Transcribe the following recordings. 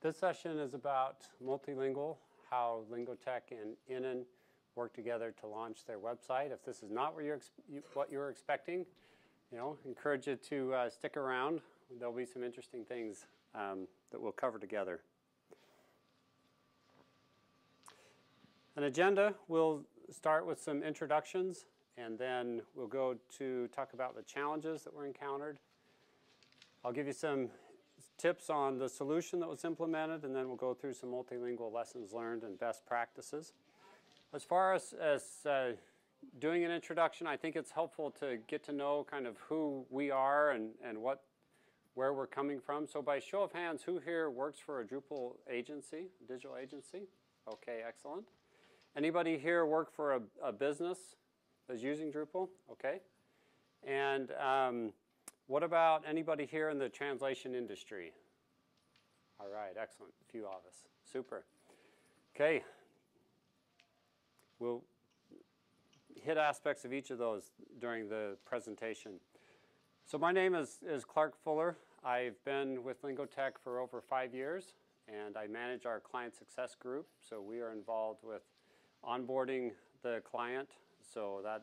This session is about multilingual, how Lingotek and ININ work together to launch their website. If this is not what you're expecting, encourage you to stick around. There'll be some interesting things that we'll cover together. An agenda, we'll start with some introductions, and then we'll go to talk about the challenges that were encountered. I'll give you some tips on the solution that was implemented, and then we'll go through some multilingual lessons learned and best practices. As far as doing an introduction, I think it's helpful to get to know kind of who we are and where we're coming from. So by show of hands, who here works for a Drupal agency, digital agency? Okay, excellent. Anybody here work for a business that's using Drupal? Okay. And what about anybody here in the translation industry? All right, excellent. A few of us. Super. Okay. We'll hit aspects of each of those during the presentation. So my name is Clark Fuller. I've been with Lingotek for over 5 years, and I manage our client success group. So we are involved with onboarding the client, so that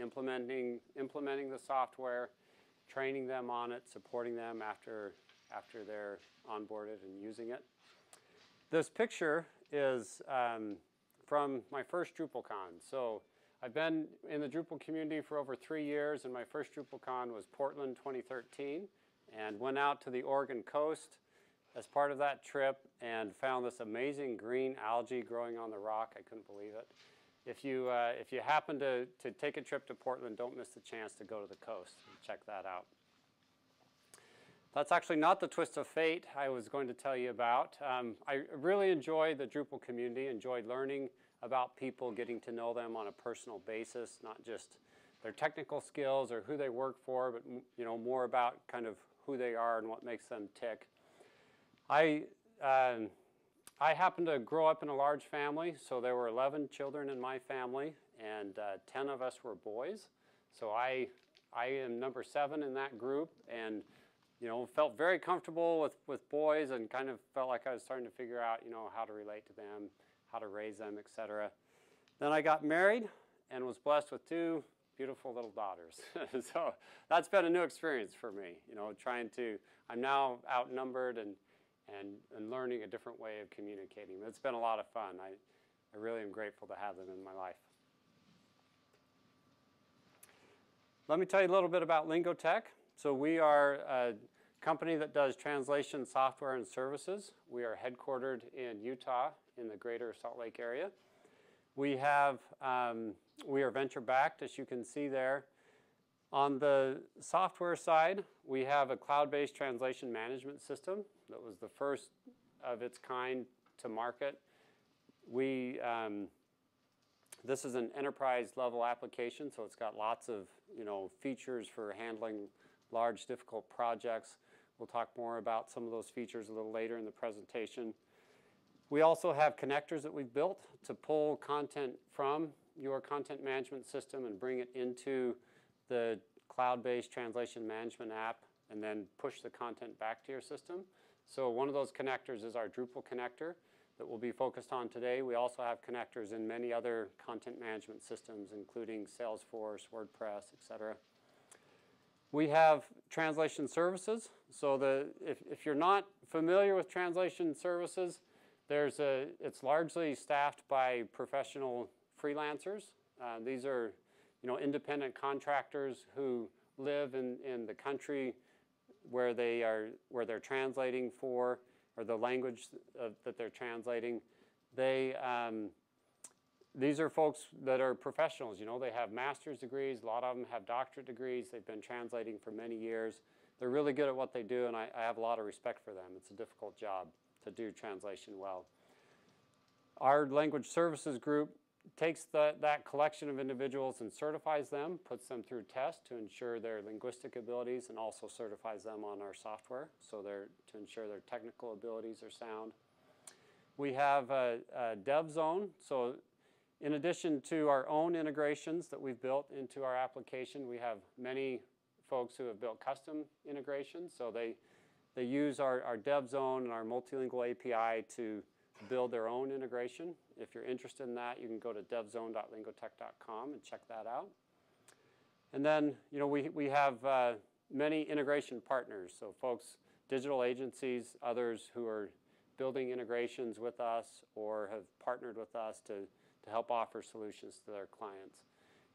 implementing the software, training them on it, supporting them after they're onboarded and using it. This picture is from my first DrupalCon. So I've been in the Drupal community for over 3 years, and my first DrupalCon was Portland 2013, and went out to the Oregon coast as part of that trip and found this amazing green algae growing on the rock. I couldn't believe it. If you happen to take a trip to Portland, don't miss the chance to go to the coast and check that out. That's actually not the twist of fate I was going to tell you about. I really enjoy the Drupal community, enjoyed learning about people, getting to know them on a personal basis, not just their technical skills or who they work for, but more about kind of who they are and what makes them tick. I happened to grow up in a large family, so there were 11 children in my family, and 10 of us were boys. So I am number 7 in that group, and felt very comfortable with boys, and kind of felt like I was starting to figure out how to relate to them, how to raise them, etc. Then I got married and was blessed with 2 beautiful little daughters. So that's been a new experience for me. I'm now outnumbered and learning a different way of communicating. It's been a lot of fun. I really am grateful to have them in my life. Let me tell you a little bit about Lingotek. So we are a company that does translation software and services. We are headquartered in Utah in the greater Salt Lake area. We are venture-backed, as you can see there. On the software side, we have a cloud-based translation management system that was the first of its kind to market. This is an enterprise-level application, so it's got lots of features for handling large, difficult projects. We'll talk more about some of those features a little later in the presentation. We also have connectors that we've built to pull content from your content management system and bring it into the cloud-based translation management app, and then push the content back to your system. So one of those connectors is our Drupal connector that we'll be focused on today. We also have connectors in many other content management systems, including Salesforce, WordPress, etc. We have translation services. So if you're not familiar with translation services, it's largely staffed by professional freelancers. These are independent contractors who live in the country where they're translating for, or the language that they're translating. These are folks that are professionals. They have master's degrees. A lot of them have doctorate degrees. They've been translating for many years. They're really good at what they do, and I have a lot of respect for them. It's a difficult job to do translation well. Our language services group takes that collection of individuals and certifies them, puts them through tests to ensure their linguistic abilities, and also certifies them on our software to ensure their technical abilities are sound. We have a dev zone. So in addition to our own integrations that we've built into our application, we have many folks who have built custom integrations. So They use our DevZone and our multilingual API to build their own integration. If you're interested in that, you can go to devzone.lingotech.com and check that out. And then, you know, we have many integration partners, so folks, digital agencies, others who are building integrations with us or have partnered with us to help offer solutions to their clients.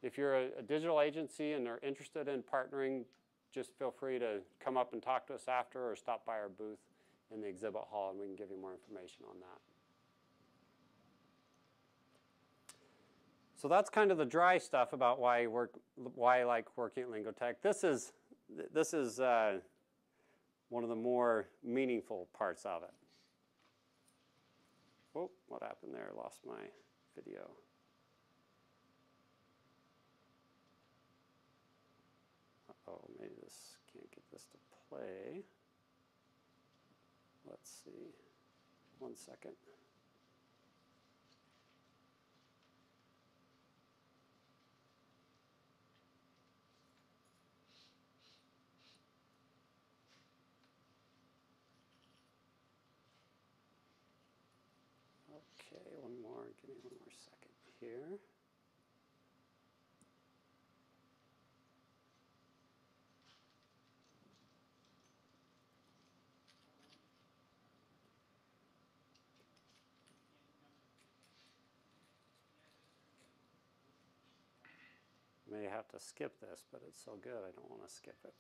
If you're a digital agency and are interested in partnering, just feel free to come up and talk to us after or stop by our booth in the exhibit hall and we can give you more information on that. So that's kind of the dry stuff about why I like working at Lingotek. This is one of the more meaningful parts of it. Oh, what happened there? I lost my video. Uh-oh, maybe this can't get this to play. Let's see. 1 second. Okay, one more. Give me one more second here. May have to skip this, but it's so good I don't want to skip it.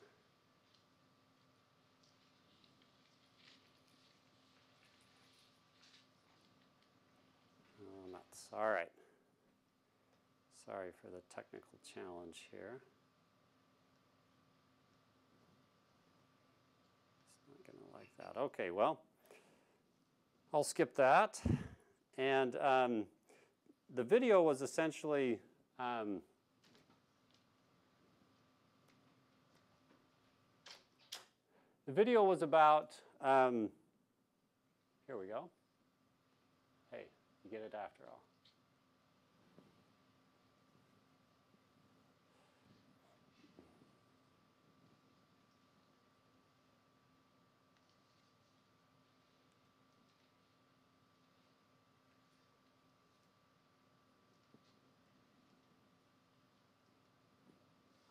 Oh, nuts. All right. Sorry for the technical challenge here. It's not going to like that. Okay, well, I'll skip that. And the video was essentially the video was about, here we go. Hey, you get it after all.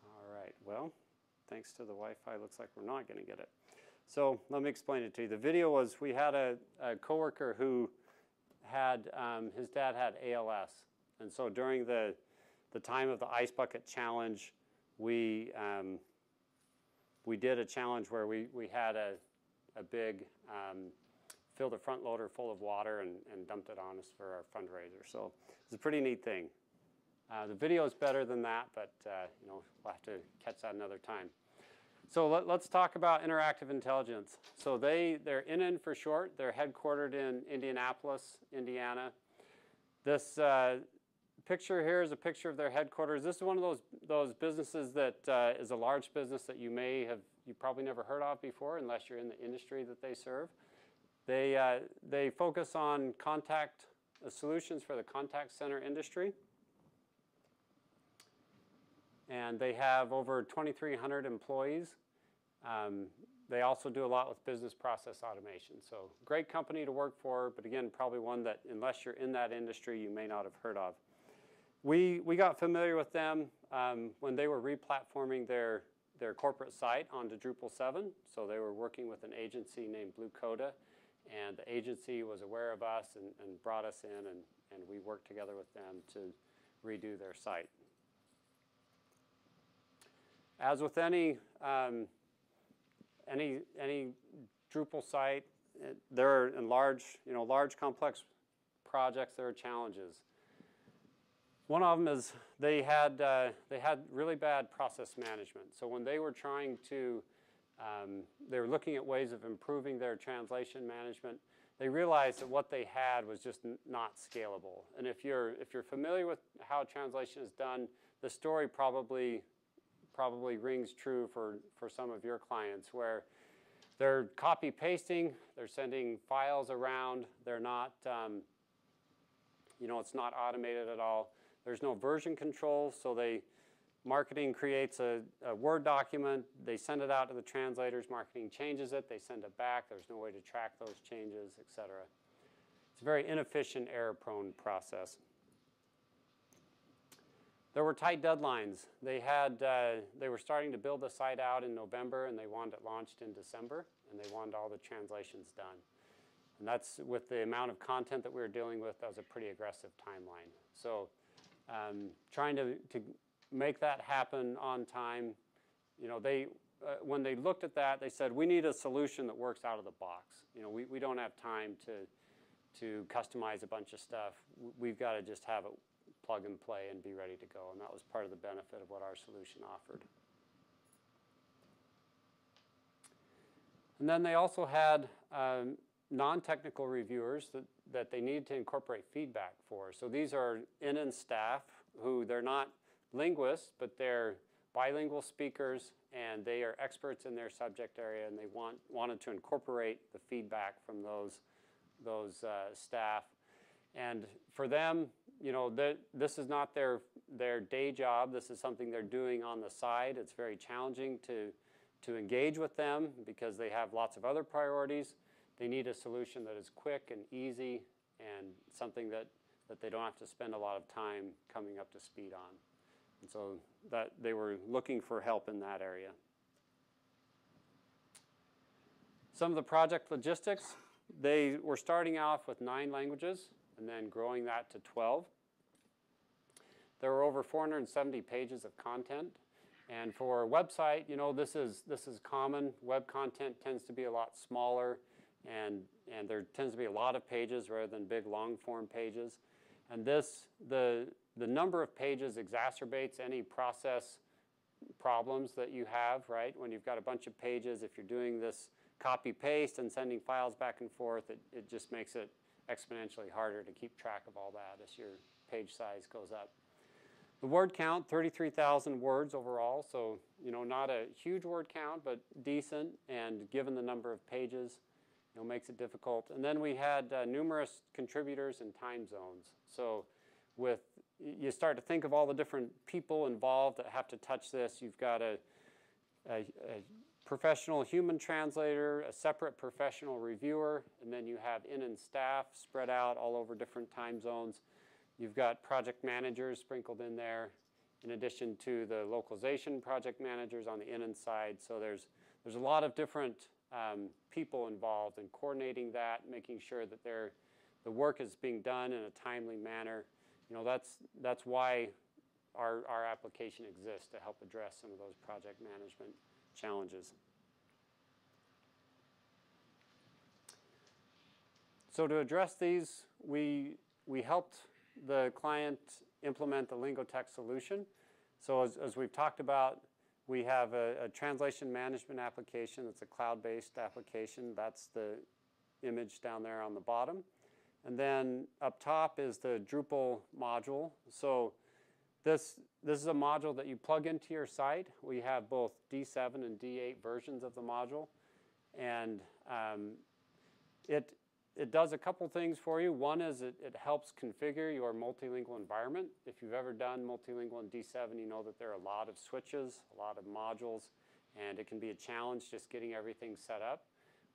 All right, well, thanks to the Wi-Fi, looks like we're not going to get it. So let me explain it to you. The video was we had a coworker who had, his dad had ALS. And so during the time of the Ice Bucket Challenge, we did a challenge where we had a big, filled a front loader full of water and dumped it on us for our fundraiser. So it's a pretty neat thing. The video is better than that, but you know, we'll have to catch that another time. So let's talk about Interactive Intelligence. So they're ININ for short. They're headquartered in Indianapolis, Indiana. This picture here is a picture of their headquarters. This is one of those businesses that is a large business that you probably never heard of before unless you're in the industry that they serve. They focus on contact solutions for the contact center industry. And they have over 2,300 employees. They also do a lot with business process automation. So great company to work for, but again, probably one that unless you're in that industry, you may not have heard of. We got familiar with them when they were replatforming their corporate site onto Drupal 7. So they were working with an agency named Blue Coda, and the agency was aware of us and brought us in, and we worked together with them to redo their site. As with any Drupal site, there are in large complex projects. There are challenges. One of them is they had really bad process management. So when they were trying to, they were looking at ways of improving their translation management. They realized that what they had was just not scalable. And if you're familiar with how translation is done, the story probably rings true for some of your clients where they're copy pasting, they're sending files around, they're not, it's not automated at all. There's no version control, so they Marketing creates a Word document. They send it out to the translators. Marketing changes it. They send it back. There's no way to track those changes, et cetera. It's a very inefficient, error-prone process. There were tight deadlines. They were starting to build the site out in November, and they wanted it launched in December, and they wanted all the translations done. And that's, with the amount of content that we were dealing with, that was a pretty aggressive timeline. So trying to make that happen on time, you know, when they looked at that, they said, we need a solution that works out of the box. You know, we don't have time to customize a bunch of stuff. We've got to just have it plug and play and be ready to go. And that was part of the benefit of what our solution offered. And then they also had non-technical reviewers that they needed to incorporate feedback for. So these are ININ staff who, they're not linguists, but they're bilingual speakers, and they are experts in their subject area, and they wanted to incorporate the feedback from those staff. And for them, you know, this is not their day job. This is something they're doing on the side. It's very challenging to engage with them because they have lots of other priorities. They need a solution that is quick and easy and something that they don't have to spend a lot of time coming up to speed on. And so that they were looking for help in that area. Some of the project logistics, they were starting off with 9 languages and then growing that to 12. There were over 470 pages of content. And for a website, you know, this is common. Web content tends to be a lot smaller, and there tends to be a lot of pages rather than big long-form pages. And the number of pages exacerbates any process problems that you have, right? When you've got a bunch of pages, if you're doing this copy-paste and sending files back and forth, it just makes it exponentially harder to keep track of all that as your page size goes up. The word count, 33,000 words overall, so, you know, not a huge word count, but decent, and given the number of pages, you know, makes it difficult. And then we had numerous contributors and time zones. So you start to think of all the different people involved that have to touch this. You've got a professional human translator, a separate professional reviewer, and then you have ININ staff spread out all over different time zones. You've got project managers sprinkled in there, in addition to the localization project managers on the ININ side. So there's a lot of different people involved in coordinating that, making sure that the work is being done in a timely manner. You know, that's why our application exists, to help address some of those project management challenges. So to address these, we helped the client implement the Lingotek solution. So as we've talked about, we have a translation management application. It's a cloud-based application. That's the image down there on the bottom. And then up top is the Drupal module. So this is a module that you plug into your site. We have both D7 and D8 versions of the module. And it does a couple things for you. One is it helps configure your multilingual environment. If you've ever done multilingual in D7, you know that there are a lot of switches, a lot of modules, and it can be a challenge just getting everything set up.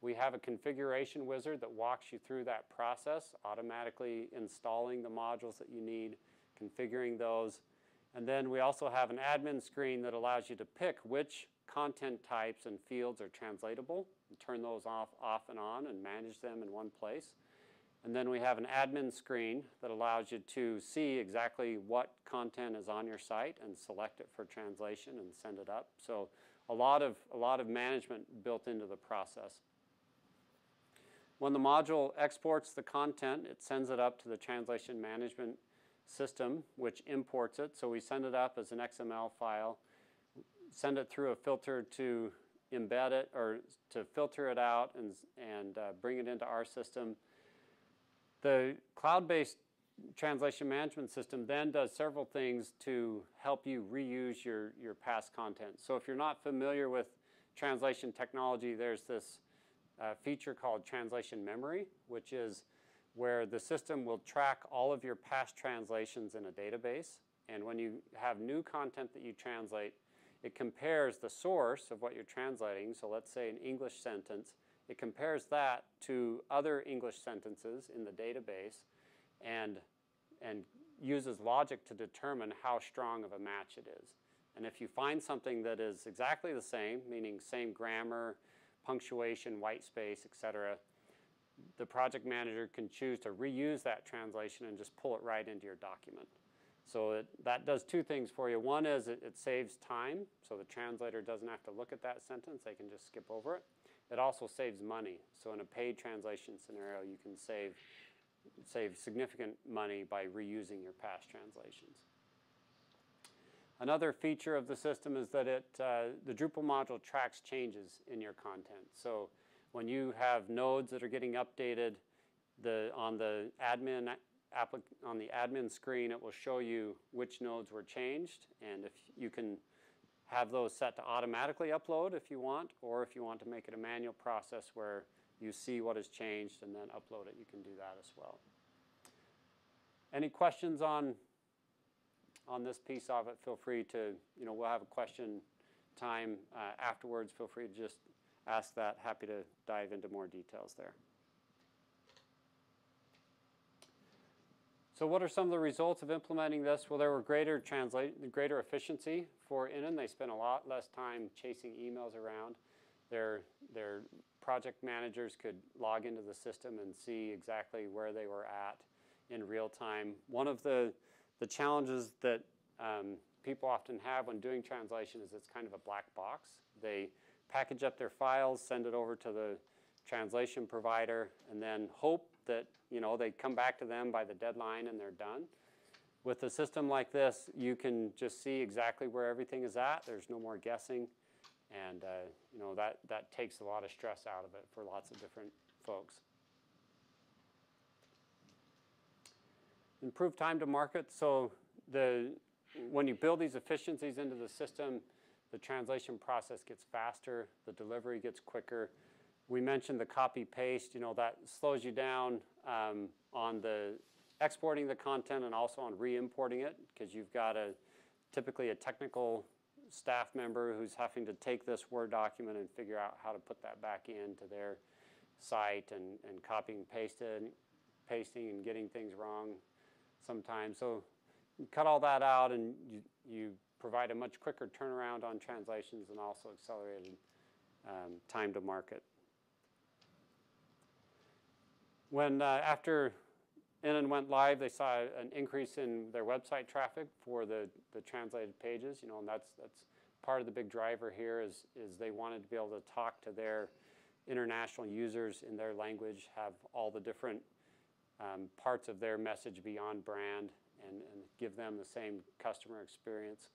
We have a configuration wizard that walks you through that process, automatically installing the modules that you need, configuring those. And then we also have an admin screen that allows you to pick which content types and fields are translatable, and turn those off and on, and manage them in one place. And then we have an admin screen that allows you to see exactly what content is on your site and select it for translation and send it up. So a lot of management built into the process. When the module exports the content, it sends it up to the translation management system, which imports it. So we send it up as an XML file, send it through a filter to embed it, or to filter it out and bring it into our system. The cloud-based translation management system then does several things to help you reuse your past content. So if you're not familiar with translation technology, there's this feature called translation memory, which is where the system will track all of your past translations in a database And when you have new content that you translate, it compares the source of what you're translating. So let's say an English sentence. It compares that to other English sentences in the database and uses logic to determine how strong of a match it is. And if you find something that is exactly the same, meaning same grammar, punctuation, white space, etc., the project manager can choose to reuse that translation and just pull it right into your document. So that does two things for you. One is it saves time, so the translator doesn't have to look at that sentence. They can just skip over it. It also saves money. So in a paid translation scenario, you can save significant money by reusing your past translations. Another feature of the system is that the Drupal module tracks changes in your content. So when you have nodes that are getting updated, on the admin screen, it will show you which nodes were changed. And if you can have those set to automatically upload if you want, or if you want to make it a manual process where you see what has changed and then upload it, you can do that as well. Any questions on this piece of it? Feel free to, we'll have a question time afterwards. Feel free to just ask that. Happy to dive into more details there. So what are some of the results of implementing this? Well, there were greater efficiency for ININ. They spent a lot less time chasing emails around. Their project managers could log into the system and see exactly where they were at in real time. One of the challenges that people often have when doing translation is it's kind of a black box. They package up their files, send it over to the translation provider, and then hope that they come back to them by the deadline and they're done. With a system like this, you can just see exactly where everything is at. There's no more guessing, and that takes a lot of stress out of it for lots of different folks. Improved time to market. So when you build these efficiencies into the system, the translation process gets faster, the delivery gets quicker. We mentioned the copy-paste, that slows you down on the exporting the content and also on re-importing it, because you've got typically a technical staff member who's having to take this Word document and figure out how to put that back into their site and copying and pasting and getting things wrong sometimes. So you cut all that out and you provide a much quicker turnaround on translations and also accelerated time to market. When after ININ went live, they saw an increase in their website traffic for the translated pages, and that's part of the big driver here is they wanted to be able to talk to their international users in their language, have all the different parts of their message beyond brand, and give them the same customer experience.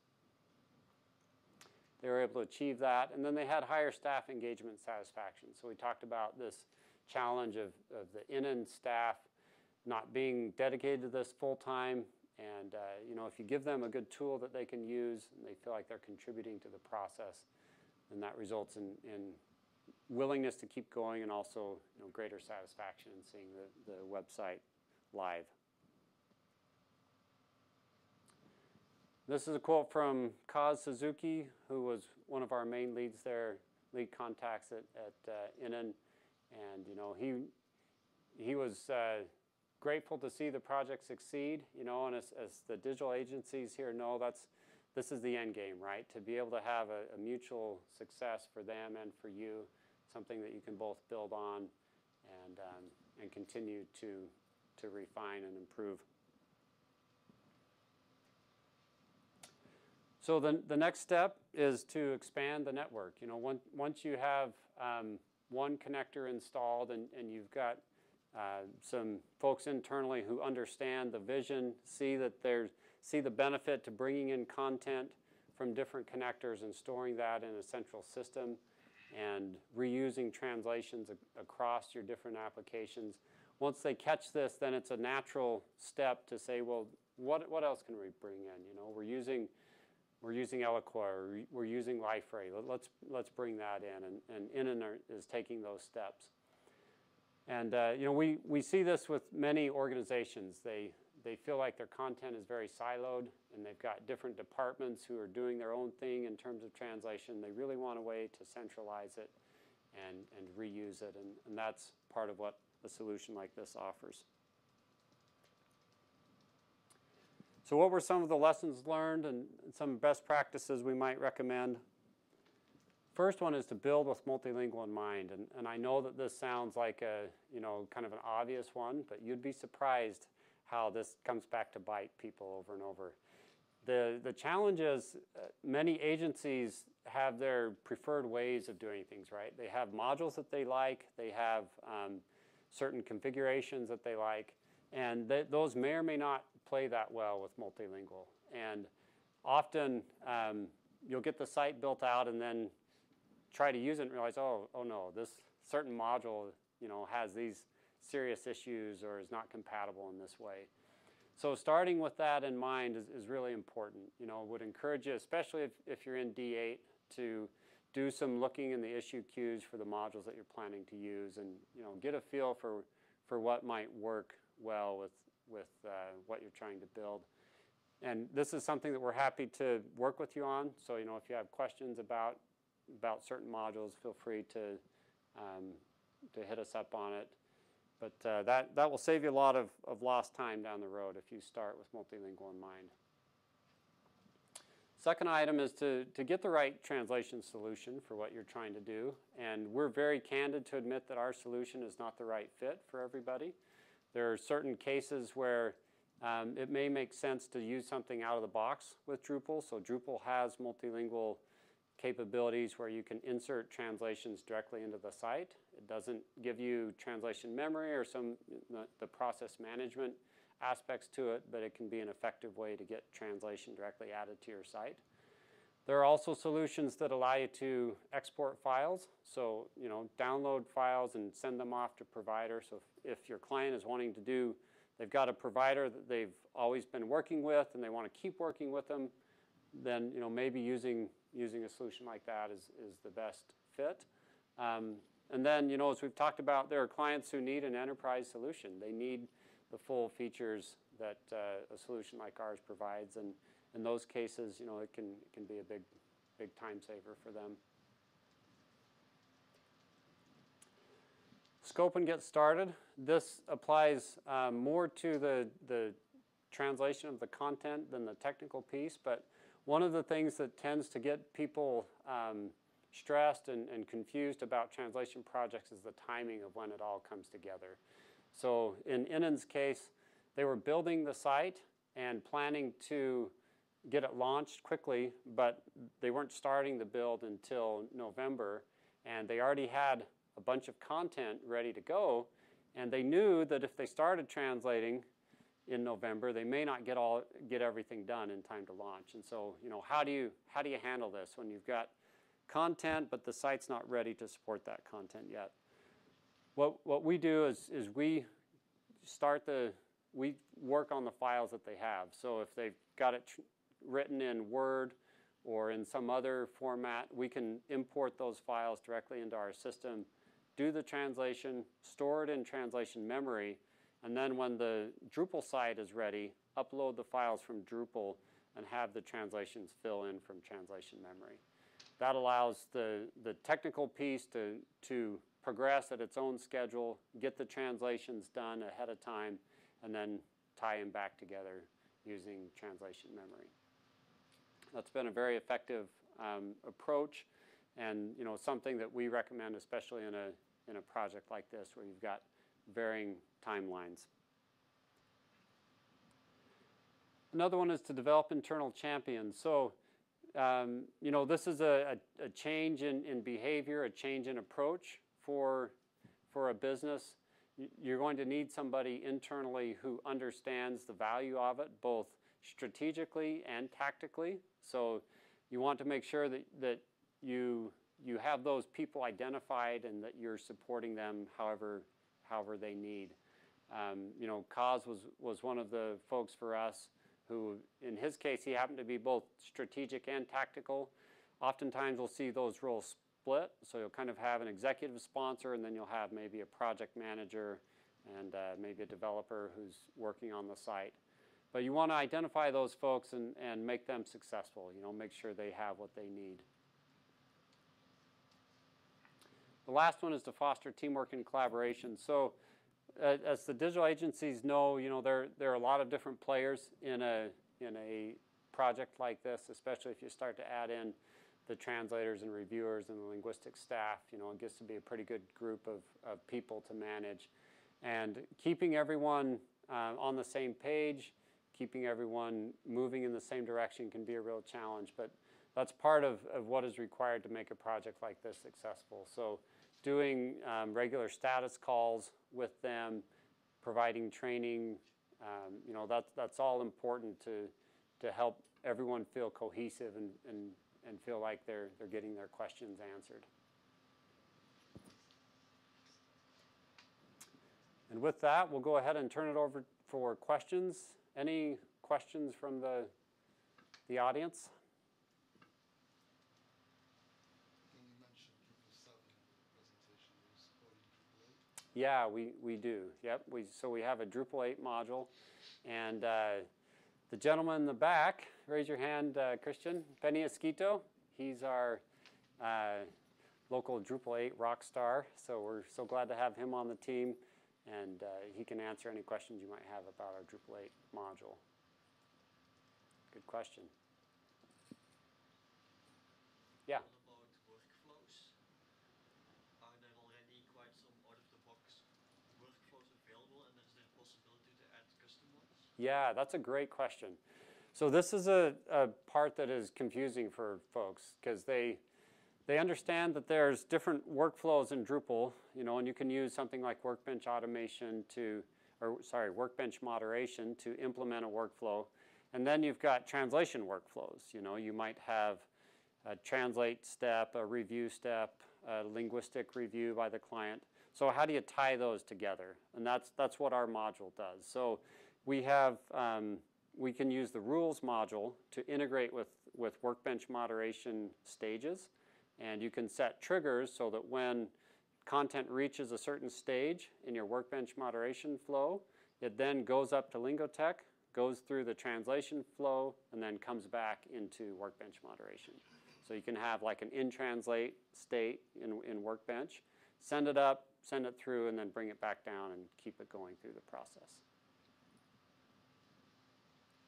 They were able to achieve that, and then they had higher staff engagement satisfaction. So we talked about this challenge of the ININ staff not being dedicated to this full time, and if you give them a good tool that they can use and they feel like they're contributing to the process, then that results in willingness to keep going and also greater satisfaction in seeing the website live. This is a quote from Kaz Suzuki, who was one of our main leads there, lead contacts at ININ. And he was grateful to see the project succeed. And as the digital agencies here know, this is the end game, right? To be able to have a mutual success for them and for you, something that you can both build on and continue to refine and improve. So the next step is to expand the network. Once you have one connector installed and you've got some folks internally who understand the vision, see the benefit to bringing in content from different connectors and storing that in a central system and reusing translations across your different applications. Once they catch this, then it's a natural step to say, well, what else can we bring in? We're using Eloqua, or we're using Liferay. Let's bring that in, and ININ is taking those steps. And we see this with many organizations. They they feel like their content is very siloed, and they've got different departments who are doing their own thing in terms of translation. They really want a way to centralize it and reuse it, and that's part of what a solution like this offers. So what were some of the lessons learned and some best practices we might recommend? First one is to build with multilingual in mind. And I know that this sounds like a, kind of an obvious one, but you'd be surprised how this comes back to bite people over and over. The challenge is many agencies have their preferred ways of doing things, right? They have modules that they like. They have certain configurations that they like. And those may or may not play that well with multilingual. And often you'll get the site built out and then try to use it and realize, oh no, this certain module has these serious issues or is not compatible in this way. So starting with that in mind is really important. Would encourage you, especially if you're in D8, to do some looking in the issue queues for the modules that you're planning to use and get a feel for what might work well with what you're trying to build. And this is something that we're happy to work with you on. So if you have questions about certain modules, feel free to hit us up on it. But that will save you a lot of lost time down the road if you start with multilingual in mind. Second item is to get the right translation solution for what you're trying to do. And we're very candid to admit that our solution is not the right fit for everybody. There are certain cases where it may make sense to use something out of the box with Drupal. So Drupal has multilingual capabilities where you can insert translations directly into the site. It doesn't give you translation memory or the process management aspects to it, but it can be an effective way to get translation directly added to your site. There are also solutions that allow you to export files. So, download files and send them off to provider. So if your client is wanting to do, they've got a provider that they've always been working with and they want to keep working with them, then, maybe using a solution like that is the best fit. And then, as we've talked about, there are clients who need an enterprise solution. They need the full features that a solution like ours provides. And in those cases, it can be a big time saver for them. Scope and get started. This applies more to the translation of the content than the technical piece. But one of the things that tends to get people stressed and confused about translation projects is the timing of when it all comes together. So in Inan's case, they were building the site and planning to get it launched quickly, but they weren't starting the build until November, and they already had a bunch of content ready to go, and they knew that if they started translating in November, they may not get everything done in time to launch. And so, how do you handle this when you've got content, but the site's not ready to support that content yet? What we do is we work on the files that they have. So if they've got it written in Word or in some other format, we can import those files directly into our system, do the translation, store it in translation memory, and then when the Drupal site is ready, upload the files from Drupal and have the translations fill in from translation memory. That allows the technical piece to progress at its own schedule, get the translations done ahead of time, and then tie them back together using translation memory. That's been a very effective approach, and something that we recommend, especially in a project like this where you've got varying timelines. Another one is to develop internal champions. So this is a change in behavior, a change in approach for a business. You're going to need somebody internally who understands the value of it, both strategically and tactically. So you want to make sure that you have those people identified and that you're supporting them however they need. Kaz was one of the folks for us who, in his case, he happened to be both strategic and tactical. Oftentimes we'll see those roles split, so you'll kind of have an executive sponsor, and then you'll have maybe a project manager and maybe a developer who's working on the site. But you want to identify those folks and make them successful. You know, make sure they have what they need. The last one is to foster teamwork and collaboration. So as the digital agencies know, you know, there are a lot of different players in a project like this, especially if you start to add in the translators and reviewers and the linguistic staff. You know, it gets to be a pretty good group of people to manage. And keeping everyone on the same page, keeping everyone moving in the same direction can be a real challenge. But that's part of what is required to make a project like this successful. So doing regular status calls with them, providing training, you know, that's all important to help everyone feel cohesive and feel like they're getting their questions answered. And with that, we'll go ahead and turn it over for questions. Any questions from the audience? Yeah, we do. Yep. So we have a Drupal 8 module, and the gentleman in the back, raise your hand, Christian Penny Esquito. He's our local Drupal 8 rock star. So we're so glad to have him on the team, and he can answer any questions you might have about our Drupal 8 module. Good question. Yeah. Yeah, that's a great question. So this is a part that is confusing for folks, because they understand that there's different workflows in Drupal, you know, and you can use something like Workbench automation to, or sorry, Workbench moderation to implement a workflow. And then you've got translation workflows. You know, you might have a translate step, a review step, a linguistic review by the client. So how do you tie those together? And that's what our module does. So we have, we can use the rules module to integrate with Workbench moderation stages. And you can set triggers so that when content reaches a certain stage in your Workbench moderation flow, it then goes up to Lingotek, goes through the translation flow, and then comes back into Workbench moderation. So you can have like an in-translate state in Workbench, send it up, send it through, and then bring it back down and keep it going through the process.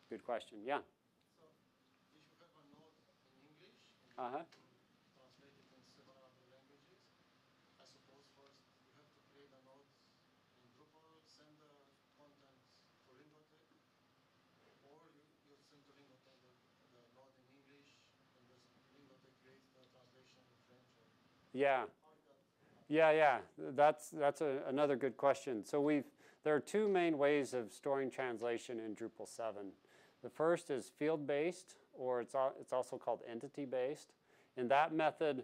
Good question. Yeah. So you should have a note in English. Uh-huh. Translate it in several other languages. I suppose first you have to create a note in Drupal, send the content to Lingotek, or you send to Lingotek the note in English, and the Lingotek creates the translation in French. Yeah. Yeah. That's another good question. So there are two main ways of storing translation in Drupal 7. The first is field-based, or it's also called entity-based. In that method,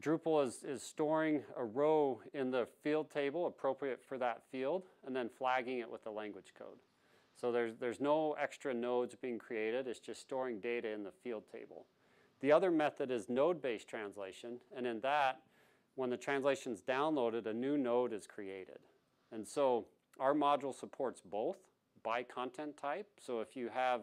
Drupal is storing a row in the field table appropriate for that field, and then flagging it with the language code. So there's no extra nodes being created. It's just storing data in the field table. The other method is node-based translation, and in that, when the translation's downloaded, a new node is created. And so our module supports both by content type. So if you have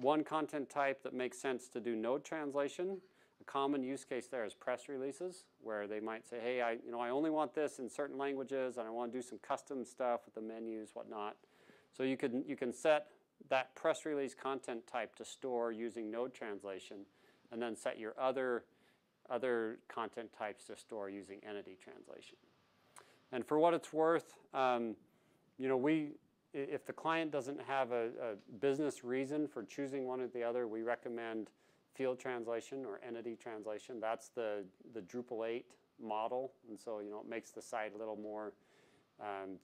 one content type that makes sense to do node translation, a common use case there is press releases, where they might say, hey, I only want this in certain languages, and I want to do some custom stuff with the menus, whatnot. So you can set that press release content type to store using node translation, and then set your other content types to store using entity translation. And for what it's worth, you know, if the client doesn't have a business reason for choosing one or the other, we recommend field translation or entity translation. That's the Drupal 8 model, and so, you know, it makes the site a little more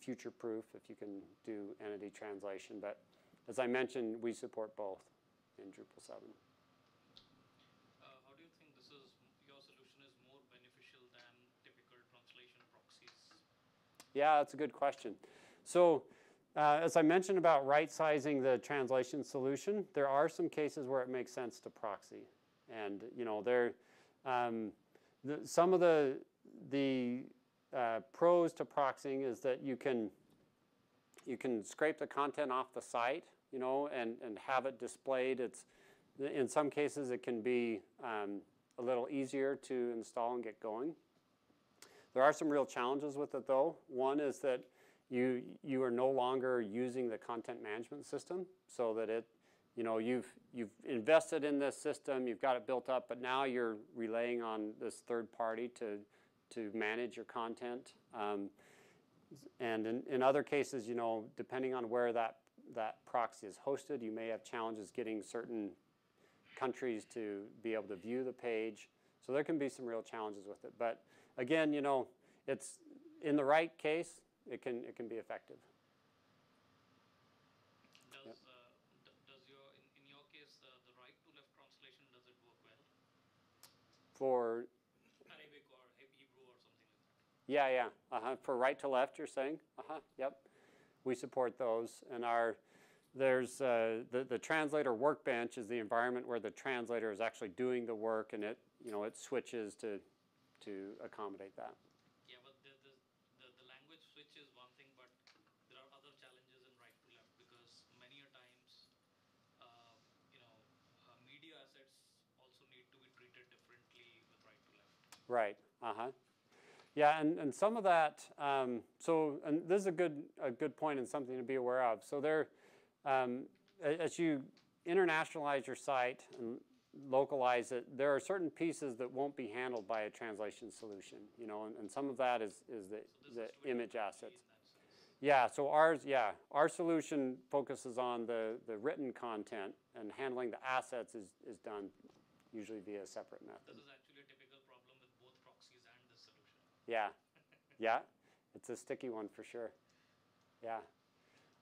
future-proof if you can do entity translation. But as I mentioned, we support both in Drupal 7. How do you think your solution is more beneficial than typical translation proxies? Yeah, that's a good question. So as I mentioned about right-sizing the translation solution, there are some cases where it makes sense to proxy. And, you know, some of the pros to proxying is that you can scrape the content off the site you know, and have it displayed. It's, in some cases, it can be a little easier to install and get going. There are some real challenges with it, though. One is that you are no longer using the content management system, so that it, you know, you've invested in this system, you've got it built up, but now you're relying on this third party to manage your content. And in other cases, you know, depending on where that proxy is hosted, you may have challenges getting certain countries to be able to view the page. So there can be some real challenges with it. But again, you know, it's in the right case, it can be effective. Does, yep. Does in your case, the right to left translation, does it work well? For Arabic or Hebrew or something like that? Yeah, yeah. Uh-huh. For right to left, you're saying? Uh-huh. Yep. We support those, and there's the translator workbench is the environment where the translator is actually doing the work, and it switches to accommodate that. Yeah, but the language switch is one thing, but there are other challenges in right to left, because many a times, media assets also need to be treated differently with right to left. Right. Uh huh. Yeah, and some of that, and this is a good point and something to be aware of. So there, as you internationalize your site and localize it, there are certain pieces that won't be handled by a translation solution, you know, and some of that is the image assets. Yeah, so our solution focuses on the written content, and handling the assets is done usually via a separate method. This is actually a typical problem with both proxies and the solution. Yeah, yeah, it's a sticky one for sure. Yeah,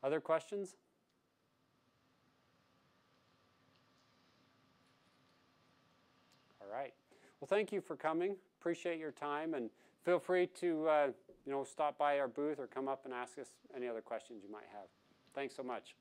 other questions? All right. Well, thank you for coming. Appreciate your time, and feel free to stop by our booth or come up and ask us any other questions you might have. Thanks so much.